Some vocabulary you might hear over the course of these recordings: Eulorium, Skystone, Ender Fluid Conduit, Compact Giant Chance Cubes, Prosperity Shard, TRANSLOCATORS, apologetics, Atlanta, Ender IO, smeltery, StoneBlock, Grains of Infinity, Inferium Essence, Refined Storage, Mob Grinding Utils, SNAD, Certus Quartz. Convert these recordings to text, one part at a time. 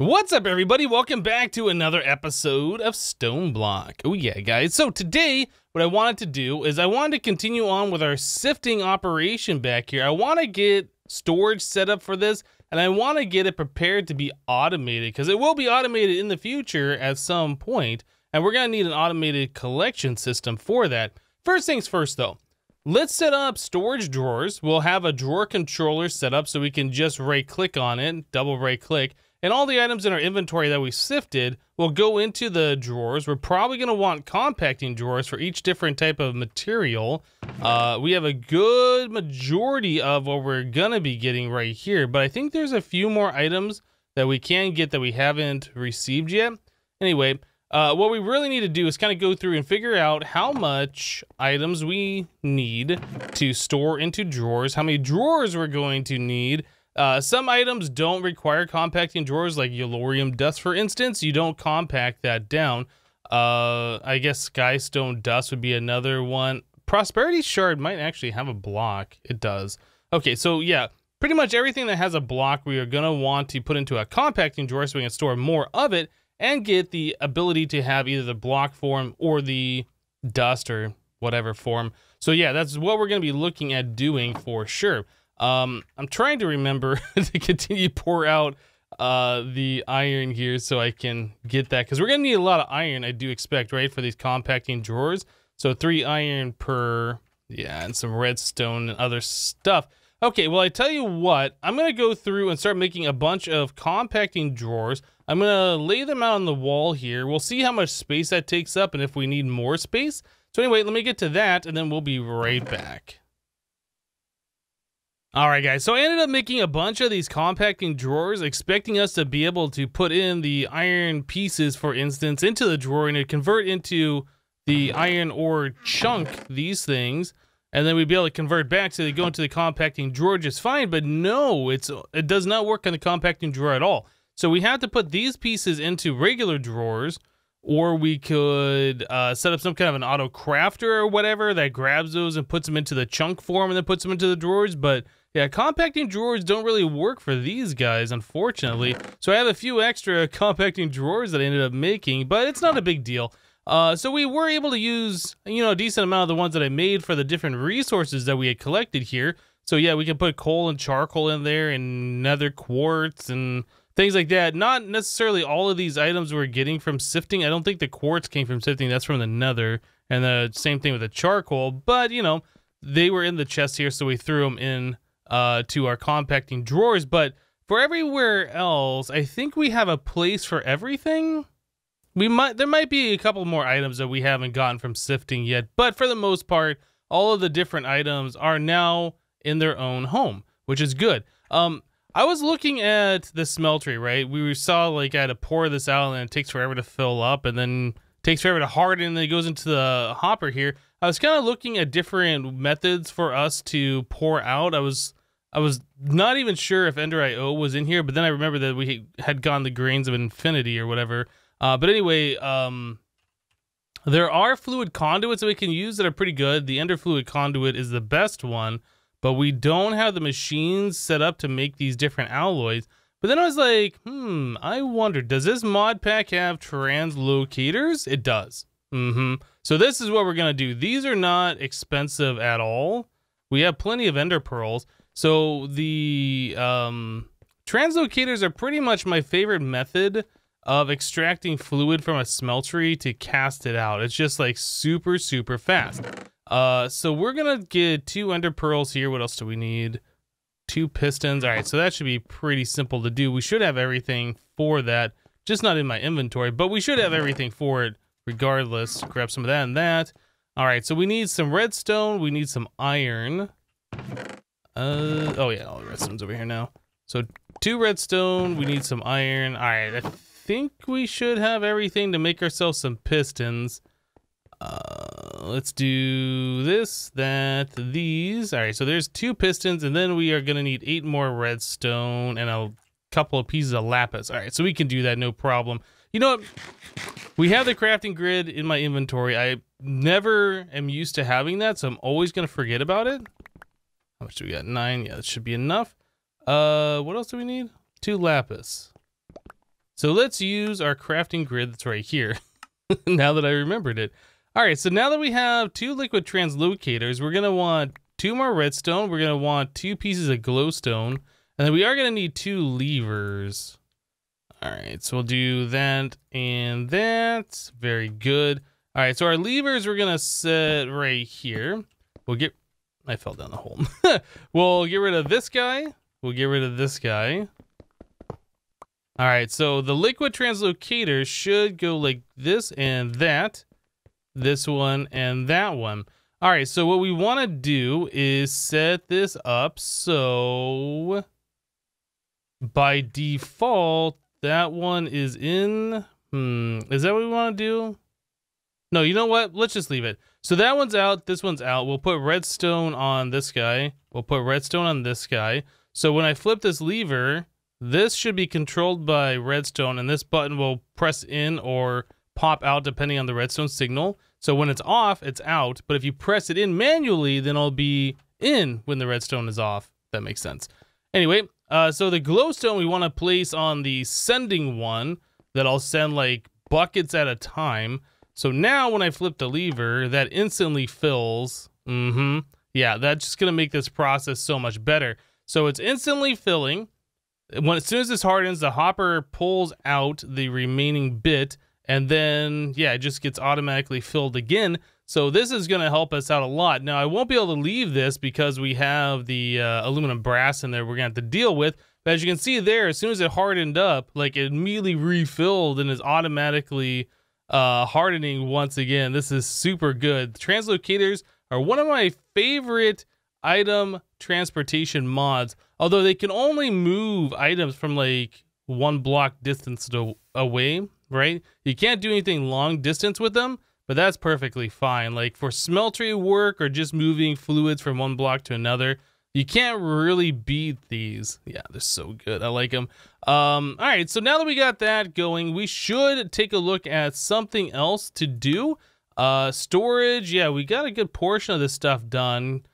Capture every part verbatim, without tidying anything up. What's up, everybody? Welcome back to another episode of Stone Block. Oh yeah, guys. So today, what I wanted to do is I wanted to continue on with our sifting operation back here. I want to get storage set up for this, and I want to get it prepared to be automated, because it will be automated in the future at some point, and we're going to need an automated collection system for that. First things first, though. Let's set up storage drawers. We'll have a drawer controller set up so we can just right-click on it, double right-click, and all the items in our inventory that we sifted will go into the drawers. We're probably gonna want compacting drawers for each different type of material. Uh, we have a good majority of what we're gonna be getting right here, but I think there's a few more items that we can get that we haven't received yet. Anyway, uh, what we really need to do is kind of go through and figure out how much items we need to store into drawers, how many drawers we're going to need. Uh, some items don't require compacting drawers, like Eulorium dust, for instance. You don't compact that down. Uh, I guess Skystone dust would be another one. Prosperity Shard might actually have a block. It does. Okay, so yeah, pretty much everything that has a block we are going to want to put into a compacting drawer so we can store more of it and get the ability to have either the block form or the dust or whatever form. So yeah, that's what we're going to be looking at doing for sure. Um, I'm trying to remember to continue to pour out uh, the iron here so I can get that, because we're going to need a lot of iron, I do expect, right, for these compacting drawers. So three iron per, yeah, and some redstone and other stuff. Okay, well, I tell you what, I'm going to go through and start making a bunch of compacting drawers. I'm going to lay them out on the wall here. We'll see how much space that takes up and if we need more space. So anyway, let me get to that, and then we'll be right back. All right, guys, so I ended up making a bunch of these compacting drawers, expecting us to be able to put in the iron pieces, for instance, into the drawer, and it convert into the iron ore chunk, these things, and then we'd be able to convert back so they go into the compacting drawer just fine. But no, it's it does not work on the compacting drawer at all. So we have to put these pieces into regular drawers, or we could uh, set up some kind of an auto crafter or whatever that grabs those and puts them into the chunk form and then puts them into the drawers. But yeah, compacting drawers don't really work for these guys, unfortunately. So I have a few extra compacting drawers that I ended up making, but it's not a big deal. Uh, so we were able to use, you know, a decent amount of the ones that I made for the different resources that we had collected here. So yeah, we can put coal and charcoal in there and nether quartz and things like that. Not necessarily all of these items we're getting from sifting. I don't think the quartz came from sifting. That's from the nether. And the same thing with the charcoal. But, you know, they were in the chest here, so we threw them in uh, to our compacting drawers. But for everywhere else, I think we have a place for everything. We might, there might be a couple more items that we haven't gotten from sifting yet, but for the most part, all of the different items are now in their own home, which is good. Um, I was looking at the smeltery, right? We saw, like, I had to pour this out and it takes forever to fill up and then takes forever to harden and then it goes into the hopper here. I was kind of looking at different methods for us to pour out. I was I was not even sure if Ender I O was in here, but then I remember that we had gone the Grains of Infinity or whatever. Uh, but anyway, um, there are fluid conduits that we can use that are pretty good. The Ender Fluid Conduit is the best one, but we don't have the machines set up to make these different alloys. But then I was like, hmm, I wonder, does this mod pack have translocators? It does. Mm-hmm. So this is what we're going to do. These are not expensive at all. We have plenty of ender pearls. So the um, translocators are pretty much my favorite method of extracting fluid from a smeltery to cast it out. It's just like super, super fast. Uh, so we're going to get two ender pearls here. What else do we need? Two pistons. All right, so that should be pretty simple to do. We should have everything for that, just not in my inventory, but we should have everything for it regardless. Grab some of that and that. All right, so we need some redstone. We need some iron. Uh, oh yeah, all the redstone's over here now. So two redstone, we need some iron. All right, I think we should have everything to make ourselves some pistons. Uh, let's do this, that, these. All right, so there's two pistons, and then we are going to need eight more redstone and a couple of pieces of lapis. All right, so we can do that, no problem. You know what? We have the crafting grid in my inventory. I never am used to having that, so I'm always going to forget about it. How much do we got? Nine. Yeah, that should be enough. Uh, what else do we need? Two lapis. So let's use our crafting grid that's right here. Now that I remembered it. All right, so now that we have two liquid translocators, we're gonna want two more redstone, we're gonna want two pieces of glowstone, and then we are gonna need two levers. All right, so we'll do that and that, very good. All right, so our levers we're gonna set right here. We'll get, I fell down the hole. We'll get rid of this guy, we'll get rid of this guy. All right, so the liquid translocator should go like this and that, this one and that one. All right, so what we want to do is set this up so by default that one is in. Hmm, is that what we want to do? No, you know what? Let's just leave it. So that one's out, this one's out. We'll put redstone on this guy. We'll put redstone on this guy. So when I flip this lever, this should be controlled by redstone, and this button will press in or pop out depending on the redstone signal. So when it's off, it's out, but if you press it in manually, then it'll be in when the redstone is off. That makes sense. Anyway, uh, so the glowstone we want to place on the sending one that I'll send like buckets at a time. So now when I flip the lever, that instantly fills. Mm-hmm. Yeah, that's just going to make this process so much better. So it's instantly filling. When as soon as this hardens, the hopper pulls out the remaining bit, and then yeah, it just gets automatically filled again. So this is going to help us out a lot. Now I won't be able to leave this because we have the uh, aluminum brass in there we're going to have to deal with. But as you can see there, as soon as it hardened up, like it immediately refilled and is automatically uh, hardening once again. This is super good. The translocators are one of my favorite item transportation mods, although they can only move items from like one block distance to, away, right? You can't do anything long distance with them, but that's perfectly fine. Like for smeltery work or just moving fluids from one block to another, you can't really beat these. Yeah, they're so good. I like them. Um, all right, so now that we got that going, we should take a look at something else to do. Uh, storage, yeah, we got a good portion of this stuff done.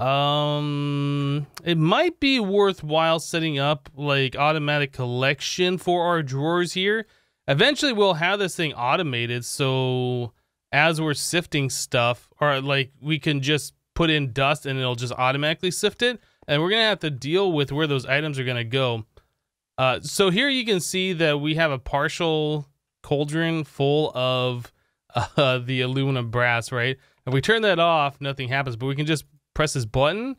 Um, it might be worthwhile setting up like automatic collection for our drawers here. Eventually we'll have this thing automated. So as we're sifting stuff, or like we can just put in dust and it'll just automatically sift it. And we're going to have to deal with where those items are going to go. Uh, so here you can see that we have a partial cauldron full of, uh, the aluminum brass, right? If we turn that off, nothing happens, but we can just press this button.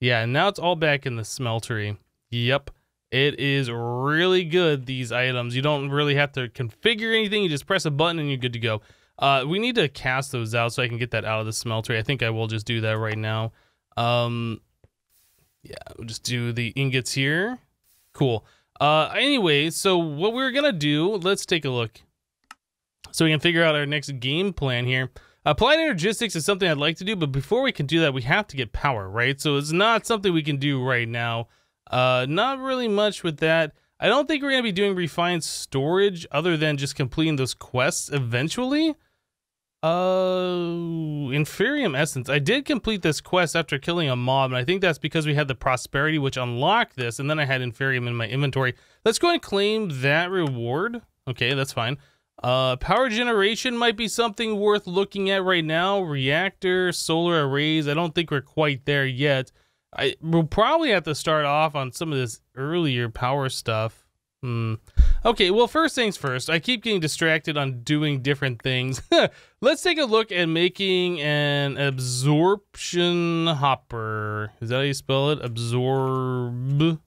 Yeah, and now it's all back in the smeltery. Yep, it is really good, these items. You don't really have to configure anything. You just press a button and you're good to go. Uh, we need to cast those out so I can get that out of the smeltery. I think I will just do that right now. Um, yeah, we'll just do the ingots here. Cool. Uh, anyway, so what we're gonna do, let's take a look. So we can figure out our next game plan here. Applied Energistics is something I'd like to do, but before we can do that, we have to get power, right? So it's not something we can do right now. Uh, not really much with that. I don't think we're going to be doing refined storage other than just completing those quests eventually. Uh, Inferium Essence. I did complete this quest after killing a mob, and I think that's because we had the Prosperity, which unlocked this, and then I had Inferium in my inventory. Let's go and claim that reward. Okay, that's fine. Uh, power generation might be something worth looking at right now. Reactor, solar arrays. I don't think we're quite there yet. I we'll probably have to start off on some of this earlier power stuff. Hmm. Okay, well, first things first. I keep getting distracted on doing different things. Let's take a look at making an absorption hopper. Is that how you spell it? Absorb. If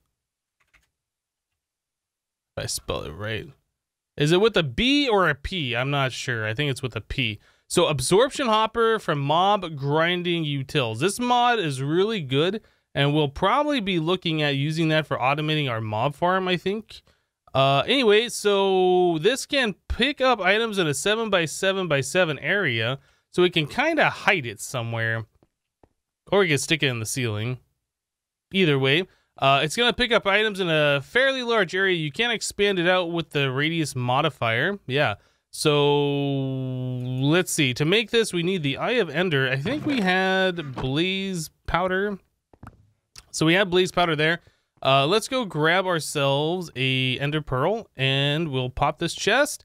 I spell it right. Is it with a B or a P? I'm not sure. I think it's with a P. So absorption hopper from Mob Grinding Utils. This mod is really good, and we'll probably be looking at using that for automating our mob farm, I think. Uh, anyway, so this can pick up items in a seven by seven by seven area, so we can kind of hide it somewhere. Or we can stick it in the ceiling. Either way. Uh, it's going to pick up items in a fairly large area. You can't expand it out with the radius modifier. Yeah. So let's see. To make this, we need the Eye of Ender. I think we had blaze powder. So we have blaze powder there. Uh, let's go grab ourselves a Ender Pearl and we'll pop this chest.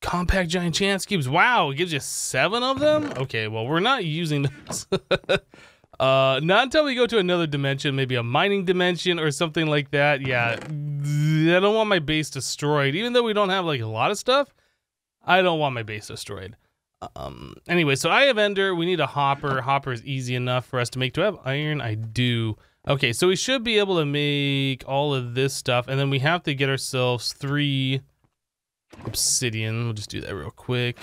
Compact Giant Chance Cubes. Wow, it gives you seven of them? Okay, well, we're not using those. Uh, not until we go to another dimension, maybe a mining dimension or something like that. Yeah, I don't want my base destroyed. Even though we don't have like a lot of stuff, I don't want my base destroyed. Um, anyway, so I have Ender. We need a hopper. Hopper is easy enough for us to make. Do I have iron? I do. Okay, so we should be able to make all of this stuff, and then we have to get ourselves three obsidian. We'll just do that real quick.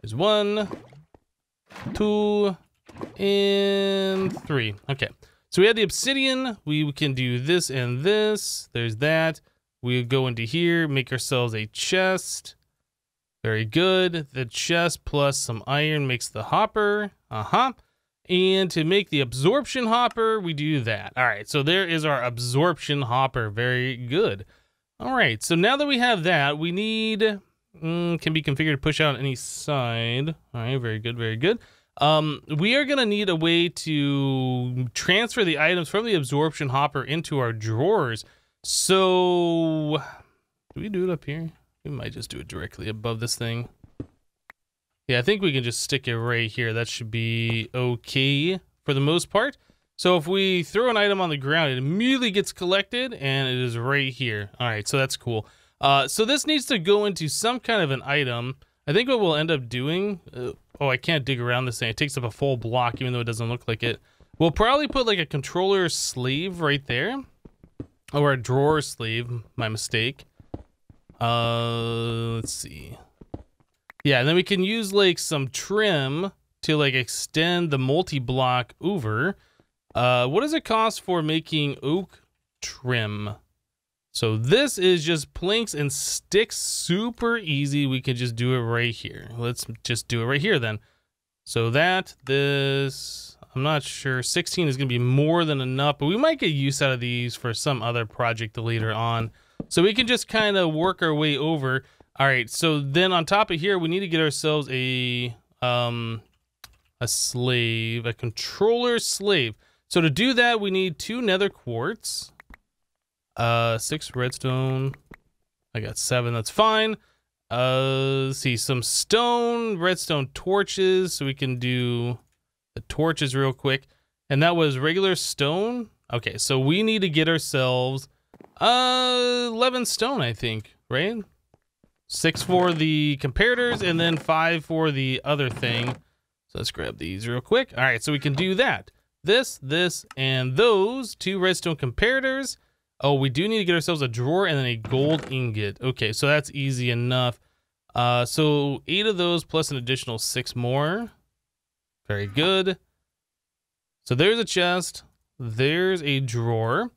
There's one, two, and three. Okay, so we had the obsidian. We can do this and this. There's that. We go into here, make ourselves a chest. Very good. The chest plus some iron makes the hopper. Uh-huh. And to make the absorption hopper, we do that. All right, so there is our absorption hopper. Very good. All right, so now that we have that, we need... Mm, can be configured to push out on any side. All right, very good, very good. Um, we are going to need a way to transfer the items from the absorption hopper into our drawers. So... Do we do it up here? We might just do it directly above this thing. Yeah, I think we can just stick it right here. That should be okay for the most part. So if we throw an item on the ground, it immediately gets collected and it is right here. All right, so that's cool. Uh, so this needs to go into some kind of an item. I think what we'll end up doing, uh, oh, I can't dig around this thing. It takes up a full block, even though it doesn't look like it. We'll probably put like a controller sleeve right there, or a drawer sleeve, my mistake. Uh, let's see. Yeah, and then we can use like some trim to like extend the multi-block over. Uh, what does it cost for making oak trim? So this is just planks and sticks, super easy. We can just do it right here. Let's just do it right here then. So that, this, I'm not sure, sixteen is gonna be more than enough, but we might get use out of these for some other project later on. So we can just kind of work our way over. All right, so then on top of here, we need to get ourselves a um, a slave, a controller slave. So to do that, we need two nether quartz, uh, six redstone. I got seven, that's fine. Uh, let's see, some stone, redstone torches. So we can do the torches real quick. And that was regular stone. Okay, so we need to get ourselves Uh, eleven stone, I think, right? Six for the comparators and then five for the other thing. So let's grab these real quick. All right, so we can do that. This, this, and those. Two redstone comparators. Oh, we do need to get ourselves a drawer and then a gold ingot. Okay, so that's easy enough. Uh, so eight of those plus an additional six more. Very good. So there's a chest. There's a drawer.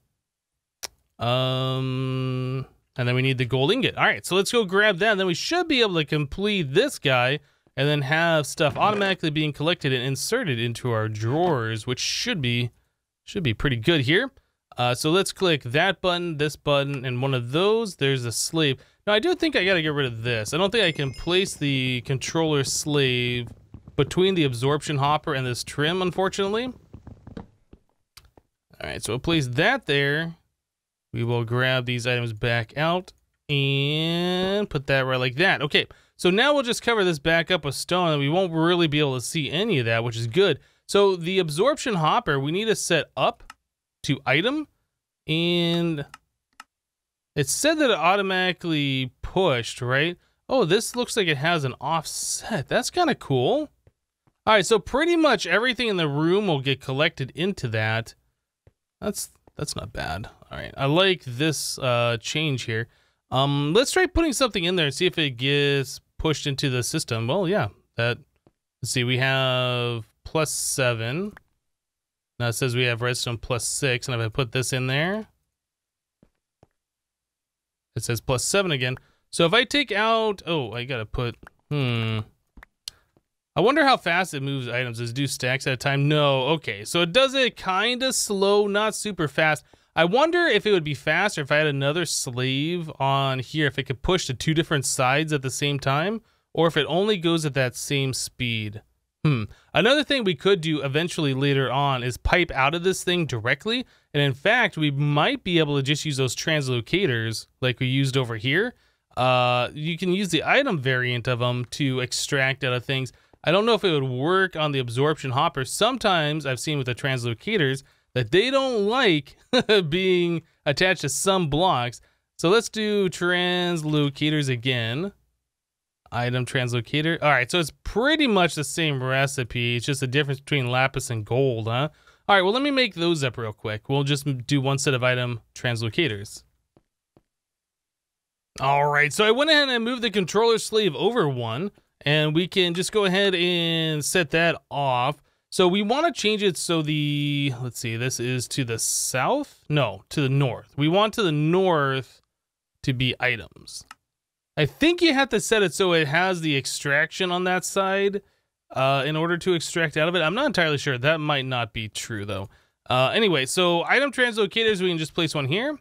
Um, and then we need the gold ingot. All right, so let's go grab that. And then we should be able to complete this guy and then have stuff automatically being collected and inserted into our drawers, which should be, should be pretty good here. Uh, so let's click that button, this button, and one of those. There's a slave. Now I do think I gotta get rid of this. I don't think I can place the controller slave between the absorption hopper and this trim, unfortunately. All right, so we'll place that there. We will grab these items back out and put that right like that. Okay, so now we'll just cover this back up with stone and we won't really be able to see any of that, which is good. So the absorption hopper, we need to set up to item, and it said that it automatically pushed, right? Oh, this looks like it has an offset. That's kind of cool. All right, so pretty much everything in the room will get collected into that. That's... That's not bad. All right, I like this uh, change here. Um, let's try putting something in there and see if it gets pushed into the system. Well, yeah, that, let's see, we have plus seven. Now it says we have redstone plus six, and if I put this in there, it says plus seven again. So if I take out, oh, I gotta put, hmm. I wonder how fast it moves items. Does it do stacks at a time? No, okay. So it does it kind of slow, not super fast. I wonder if it would be faster if I had another slave on here, if it could push to two different sides at the same time, or if it only goes at that same speed. Hmm. Another thing we could do eventually later on is pipe out of this thing directly. And in fact, we might be able to just use those translocators like we used over here. Uh, you can use the item variant of them to extract out of things. I don't know if it would work on the absorption hopper. Sometimes I've seen with the translocators that they don't like being attached to some blocks. So let's do translocators again. Item translocator. All right, so it's pretty much the same recipe. It's just the difference between lapis and gold, huh? All right, well, let me make those up real quick. We'll just do one set of item translocators. All right, so I went ahead and moved the controller sleeve over one, and we can just go ahead and set that off. So we want to change it so the, let's see, this is to the south? No, to the north. We want to the north to be items. I think you have to set it so it has the extraction on that side uh, in order to extract out of it. I'm not entirely sure. That might not be true, though. Uh, anyway, so item translocators, we can just place one here,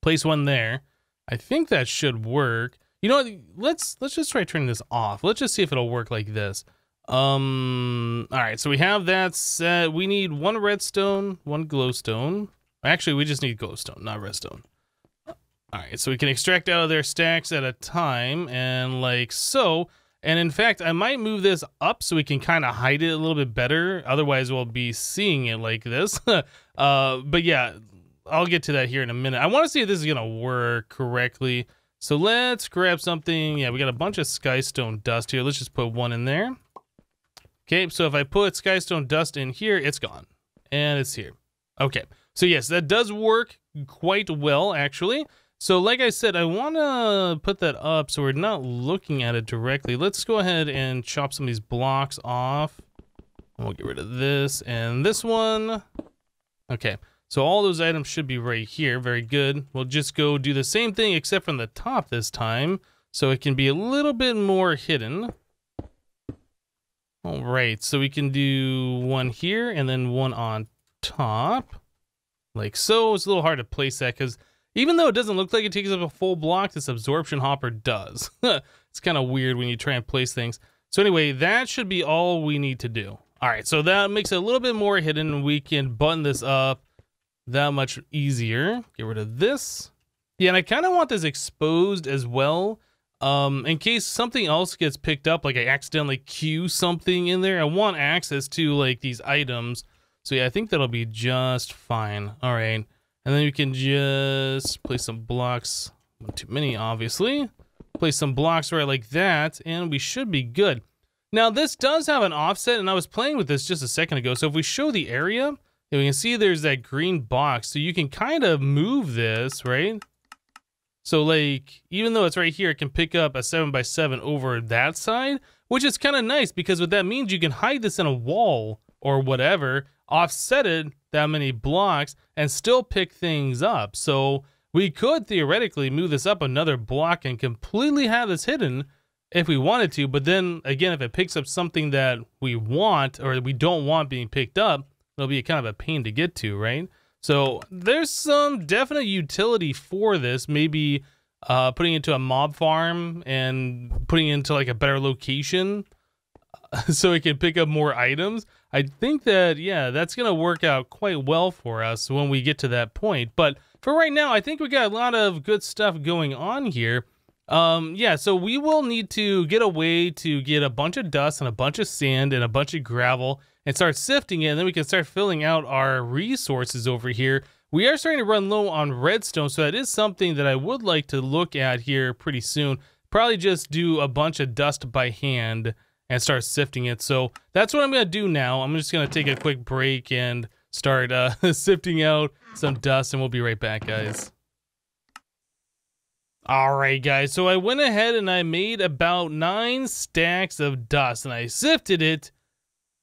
place one there. I think that should work. You know what? Let's, let's just try turning this off. Let's just see if it'll work like this. Um, all right, so we have that set. We need one redstone, one glowstone. Actually, we just need glowstone, not redstone. All right, so we can extract out of their stacks at a time, and like so. And in fact, I might move this up so we can kind of hide it a little bit better. Otherwise, we'll be seeing it like this. uh, but yeah, I'll get to that here in a minute. I want to see if this is going to work correctly. So let's grab something. Yeah, we got a bunch of Skystone dust here. Let's just put one in there. Okay, so if I put Skystone dust in here, it's gone. And it's here. Okay, so yes, that does work quite well, actually. So like I said, I want to put that up so we're not looking at it directly. Let's go ahead and chop some of these blocks off. We'll get rid of this and this one. Okay, so all those items should be right here. Very good. We'll just go do the same thing except from the top this time so it can be a little bit more hidden. All right, so we can do one here and then one on top. Like so. It's a little hard to place that because even though it doesn't look like it takes up a full block, this absorption hopper does. It's kind of weird when you try and place things. So anyway, that should be all we need to do. All right, so that makes it a little bit more hidden, and we can button this up that much easier. Get rid of this. Yeah, and I kind of want this exposed as well. Um, in case something else gets picked up, like I accidentally queue something in there, I want access to like these items. So yeah, I think that'll be just fine. All right. And then you can just place some blocks, not too many, obviously. Place some blocks right like that, and we should be good. Now this does have an offset, and I was playing with this just a second ago. So if we show the area, we can see there's that green box. So you can kind of move this, right? So like, even though it's right here, it can pick up a seven by seven over that side, which is kind of nice because what that means, you can hide this in a wall or whatever, offset it that many blocks and still pick things up. So we could theoretically move this up another block and completely have this hidden if we wanted to. But then again, if it picks up something that we want or we don't want being picked up, it'll be kind of a pain to get to, right? So there's some definite utility for this. Maybe uh, putting it into a mob farm and putting it into like a better location so it can pick up more items. I think that, yeah, that's going to work out quite well for us when we get to that point. But for right now, I think we got a lot of good stuff going on here. Um, yeah, so we will need to get a way to get a bunch of dust and a bunch of sand and a bunch of gravel and start sifting it. And then we can start filling out our resources over here. We are starting to run low on redstone. So that is something that I would like to look at here pretty soon. Probably just do a bunch of dust by hand and start sifting it. So that's what I'm gonna do now. I'm just gonna take a quick break and start uh, sifting out some dust, and we'll be right back, guys. All right, guys, so I went ahead and I made about nine stacks of dust and I sifted it.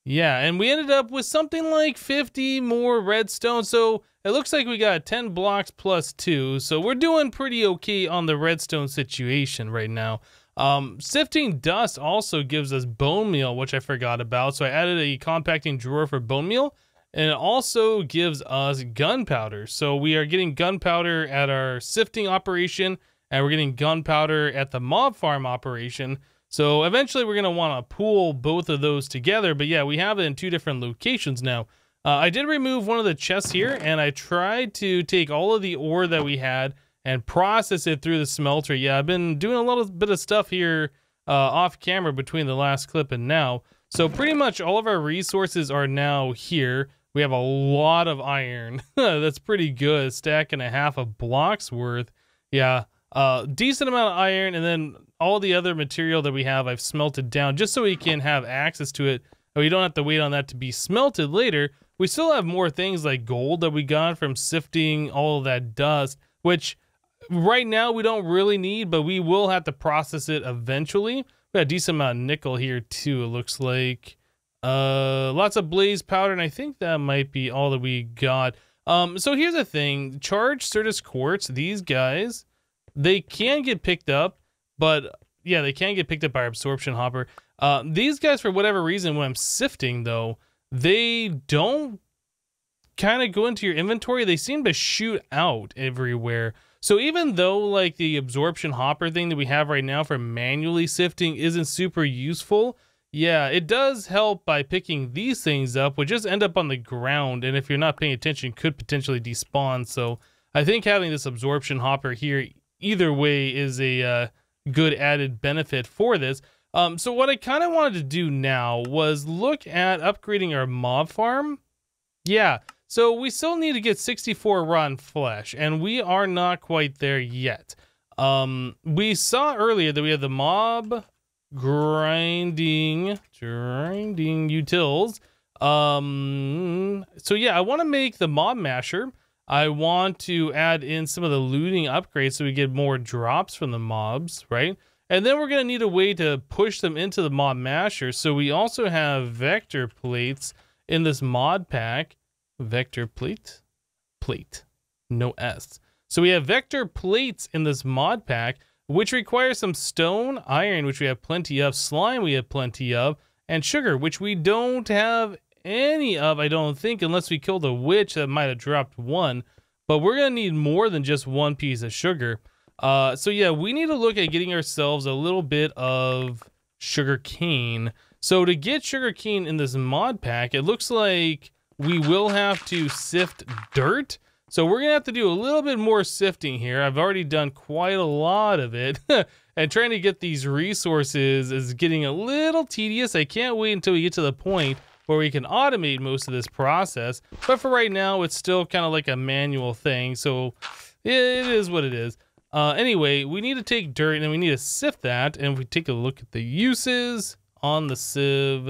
Yeah, and we ended up with something like fifty more redstone. So it looks like we got ten blocks plus two. So we're doing pretty okay on the redstone situation right now. Um, sifting dust also gives us bone meal, which I forgot about. So I added a compacting drawer for bone meal, and it also gives us gunpowder. So we are getting gunpowder at our sifting operation, and we're getting gunpowder at the mob farm operation. So eventually we're going to want to pool both of those together. But yeah, we have it in two different locations now. Uh, I did remove one of the chests here, and I tried to take all of the ore that we had and process it through the smelter. Yeah, I've been doing a little bit of stuff here uh, off camera between the last clip and now. So pretty much all of our resources are now here. We have a lot of iron. That's pretty good. A stack and a half of blocks worth. Yeah, uh, decent amount of iron, and then all the other material that we have, I've smelted down just so we can have access to it. We don't have to wait on that to be smelted later. We still have more things like gold that we got from sifting all of that dust, which right now we don't really need, but we will have to process it eventually. We got a decent amount of nickel here too, it looks like. Uh, lots of blaze powder, and I think that might be all that we got. Um, so here's the thing. Charged Certus Quartz, these guys, they can get picked up, but yeah, they can get picked up by our absorption hopper. Uh, these guys, for whatever reason, when I'm sifting though, they don't kind of go into your inventory. They seem to shoot out everywhere. So even though like the absorption hopper thing that we have right now for manually sifting isn't super useful, yeah, it does help by picking these things up, which just end up on the ground, and if you're not paying attention, could potentially despawn. So I think having this absorption hopper here either way is a uh, good added benefit for this. Um, so what I kind of wanted to do now was look at upgrading our mob farm. Yeah, so we still need to get sixty-four rotten flesh, and we are not quite there yet. Um, we saw earlier that we have the mob grinding, grinding utils. Um, so yeah, I want to make the mob masher. I want to add in some of the looting upgrades so we get more drops from the mobs, right? And then we're going to need a way to push them into the mod masher. So we also have vector plates in this mod pack. Vector plate? Plate. No S. So we have vector plates in this mod pack, which requires some stone, iron, which we have plenty of, slime we have plenty of, and sugar, which we don't have any of, I don't think, unless we killed a witch that might have dropped one. But we're going to need more than just one piece of sugar. Uh, so yeah, we need to look at getting ourselves a little bit of sugar cane. So to get sugar cane in this mod pack, it looks like we will have to sift dirt. So we're going to have to do a little bit more sifting here. I've already done quite a lot of it. And trying to get these resources is getting a little tedious. I can't wait until we get to the point where we can automate most of this process. But for right now, it's still kind of like a manual thing. So it is what it is. Uh, anyway, we need to take dirt and we need to sift that. And if we take a look at the uses on the sieve,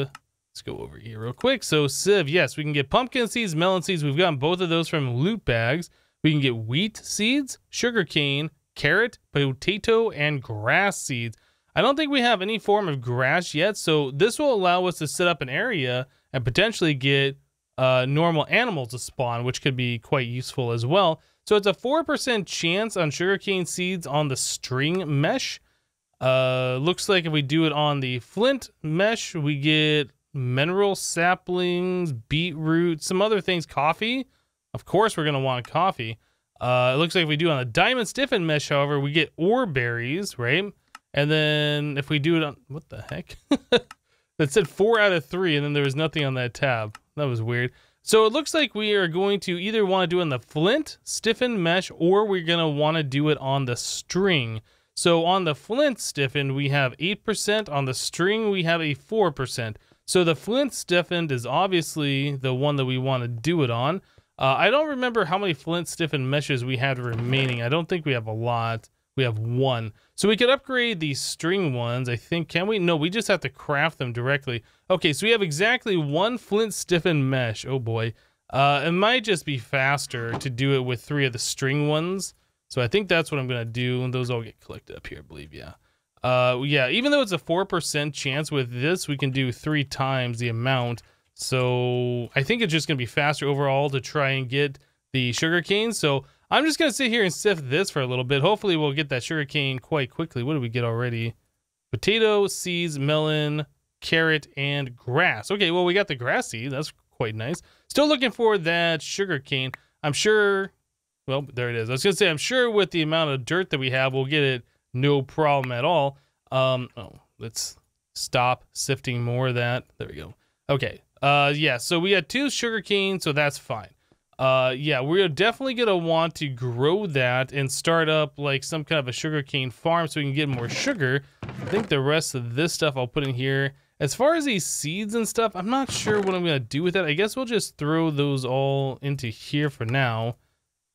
let's go over here real quick. So sieve, yes, we can get pumpkin seeds, melon seeds. We've gotten both of those from loot bags. We can get wheat seeds, sugarcane, carrot, potato, and grass seeds. I don't think we have any form of grass yet. So this will allow us to set up an area and potentially get uh, normal animals to spawn, which could be quite useful as well. So it's a four percent chance on sugarcane seeds on the string mesh. Uh, looks like if we do it on the flint mesh, we get mineral saplings, beetroot, some other things, coffee. Of course, we're going to want coffee. Uh, it looks like if we do it on the diamond stiffened mesh, however, we get ore berries, right? And then if we do it on... What the heck? That said four out of three, and then there was nothing on that tab. That was weird. So it looks like we are going to either want to do it on the flint, stiffened mesh, or we're going to want to do it on the string. So on the flint stiffened, we have eight percent. On the string, we have a four percent. So the flint stiffened is obviously the one that we want to do it on. Uh, I don't remember how many flint stiffened meshes we had remaining. I don't think we have a lot. We have one. So we could upgrade these string ones, I think. Can we? No, we just have to craft them directly. Okay, so we have exactly one flint stiffened mesh. Oh boy. Uh, it might just be faster to do it with three of the string ones. So I think that's what I'm going to do. And those all get collected up here, I believe. Yeah. Uh, yeah, even though it's a four percent chance with this, we can do three times the amount. So I think it's just going to be faster overall to try and get the sugarcane. So I'm just going to sit here and sift this for a little bit. Hopefully we'll get that sugarcane quite quickly. What did we get already? Potato, seeds, melon, carrot, and grass. Okay, well, we got the grass seed. That's quite nice. Still looking for that sugarcane. I'm sure, well, there it is. I was going to say, I'm sure with the amount of dirt that we have, we'll get it no problem at all. Um, oh, Let's stop sifting more of that. There we go. Okay. Uh, yeah, so we had two sugar canes, so that's fine. Uh, yeah, we're definitely going to want to grow that and start up like some kind of a sugarcane farm so we can get more sugar. I think the rest of this stuff I'll put in here. As far as these seeds and stuff, I'm not sure what I'm going to do with that. I guess we'll just throw those all into here for now.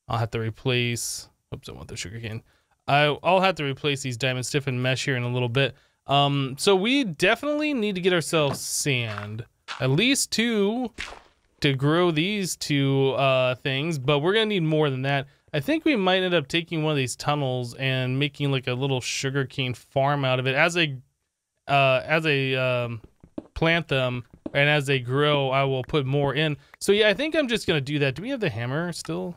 I'll have to replace... Oops, I want the sugarcane. I'll have to replace these diamond stiffened mesh here in a little bit. Um, so we definitely need to get ourselves sand. At least two... to grow these two uh, things, but we're gonna need more than that. I think we might end up taking one of these tunnels and making like a little sugarcane farm out of it. As I uh, as I um, plant them and as they grow, I will put more in. So yeah, I think I'm just gonna do that. Do we have the hammer still?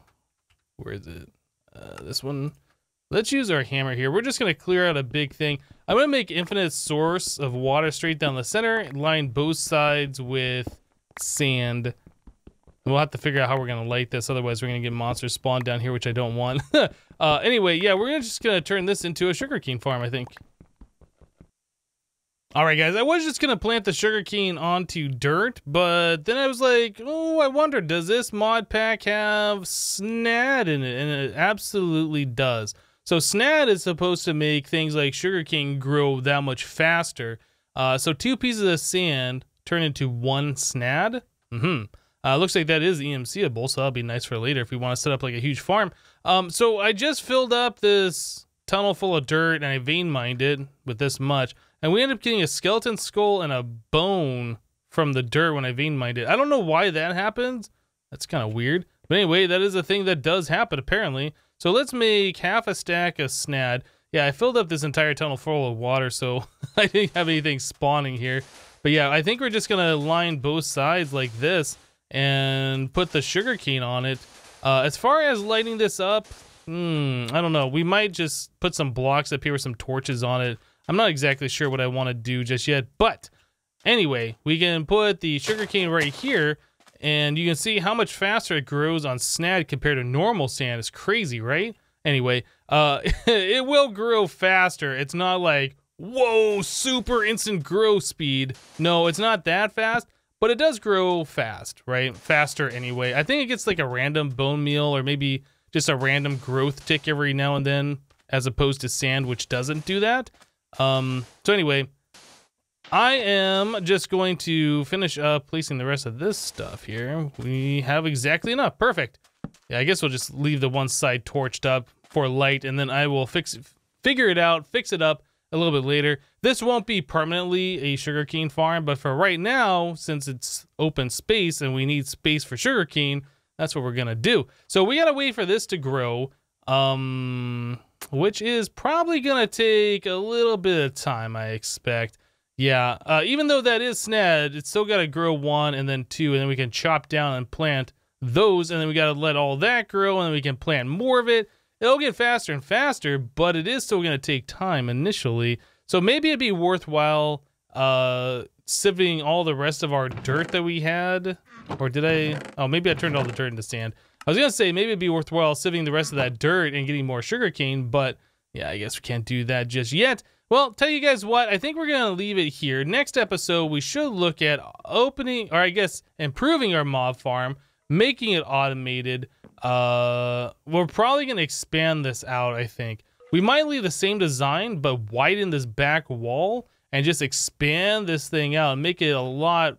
Where is it? Uh, this one. Let's use our hammer here. We're just gonna clear out a big thing. I'm gonna make infinite source of water straight down the center, line both sides with sand. We'll have to figure out how we're going to light this. Otherwise, we're going to get monsters spawned down here, which I don't want. uh, anyway, yeah, we're just going to turn this into a sugarcane farm, I think. All right, guys, I was just going to plant the sugarcane onto dirt, but then I was like, oh, I wonder, does this mod pack have SNAD in it? And it absolutely does. So SNAD is supposed to make things like sugarcane grow that much faster. Uh, so two pieces of sand turn into one SNAD. Mm-hmm. Uh, looks like that is E M C-able, so that'll be nice for later if we want to set up like a huge farm. Um, so I just filled up this tunnel full of dirt and I vein mined it with this much. And we ended up getting a skeleton skull and a bone from the dirt when I vein mined it. I don't know why that happens. That's kind of weird. But anyway, that is a thing that does happen apparently. So let's make half a stack of SNAD. Yeah, I filled up this entire tunnel full of water, so I didn't have anything spawning here. But yeah, I think we're just going to line both sides like this and put the sugarcane on it. Uh, as far as lighting this up, hmm, I don't know. We might just put some blocks up here with some torches on it. I'm not exactly sure what I want to do just yet, but anyway, we can put the sugarcane right here, and you can see how much faster it grows on SNAD compared to normal sand. It's crazy, right? Anyway, uh, it will grow faster. It's not like, whoa, super instant grow speed. No, it's not that fast. But it does grow fast, right? Faster anyway. I think it gets like a random bone meal or maybe just a random growth tick every now and then, as opposed to sand, which doesn't do that. Um, so anyway, I am just going to finish up placing the rest of this stuff here. We have exactly enough. Perfect. Yeah, I guess we'll just leave the one side torched up for light, and then I will fix it, figure it out, fix it up a little bit later. This won't be permanently a sugarcane farm, but for right now, since it's open space and we need space for sugarcane, that's what we're gonna do. So we gotta wait for this to grow, um, which is probably gonna take a little bit of time, I expect. Yeah, uh, even though that is SNAD, it's still gotta grow one and then two, and then we can chop down and plant those, and then we gotta let all that grow, and then we can plant more of it. It'll get faster and faster, but it is still going to take time initially. So maybe it'd be worthwhile uh, sifting all the rest of our dirt that we had. Or did I? Oh, maybe I turned all the dirt into sand. I was going to say maybe it'd be worthwhile sifting the rest of that dirt and getting more sugarcane, but yeah, I guess we can't do that just yet. Well, tell you guys what, I think we're going to leave it here. Next episode, we should look at opening, or I guess improving our mob farm, making it automated. Uh, we're probably going to expand this out, I think. We might leave the same design, but widen this back wall and just expand this thing out and make it a lot,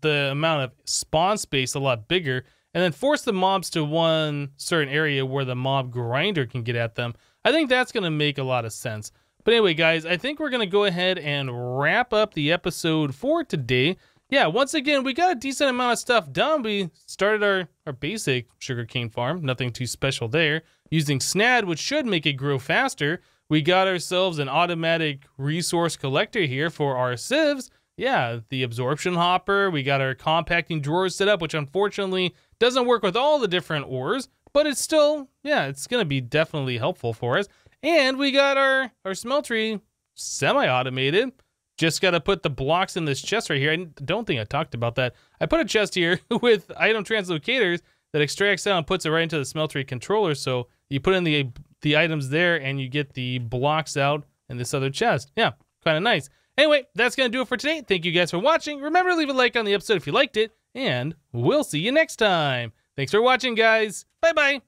the amount of spawn space a lot bigger, and then force the mobs to one certain area where the mob grinder can get at them. I think that's going to make a lot of sense. But anyway, guys, I think we're going to go ahead and wrap up the episode for today. Yeah, once again, we got a decent amount of stuff done. We started our, our basic sugarcane farm, nothing too special there, using SNAD, which should make it grow faster. We got ourselves an automatic resource collector here for our sieves. Yeah, the absorption hopper. We got our compacting drawers set up, which unfortunately doesn't work with all the different ores, but it's still, yeah, it's going to be definitely helpful for us. And we got our, our smeltery semi-automated. Just got to put the blocks in this chest right here. I don't think I talked about that. I put a chest here with item translocators that extracts out and puts it right into the smeltery controller. So you put in the the items there and you get the blocks out in this other chest. Yeah, kind of nice. Anyway, that's going to do it for today. Thank you guys for watching. Remember to leave a like on the episode if you liked it, and we'll see you next time. Thanks for watching, guys. Bye-bye.